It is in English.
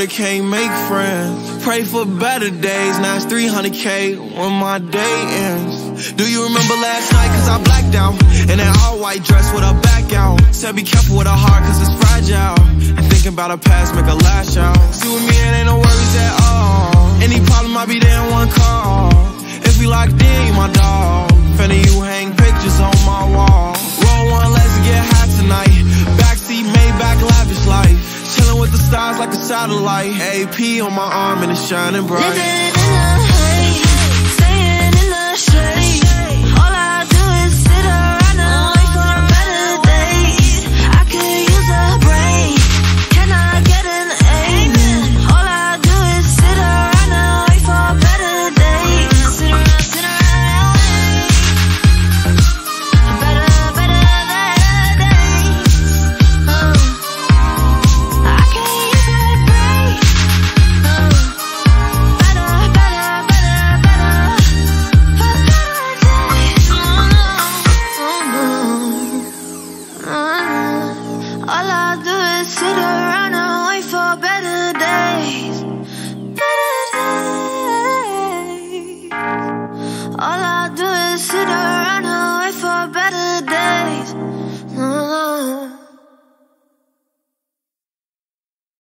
murder, can't make friends. Pray for better days, now it's 300K when my day ends. Do you remember last night? Cause I blacked out in an all-white dress with a back out. Said be careful with a heart cause it's fragile, and thinking about a past make a lash out. See with me it ain't no worries at all. Any problem I be there in one call. If we locked in, you my dog. Finna you hang pictures on my wall. Roll one, let's get high tonight. Backseat, Maybach, lavish life. Chillin' with the stars like a satellite. AP on my arm and it's shining bright.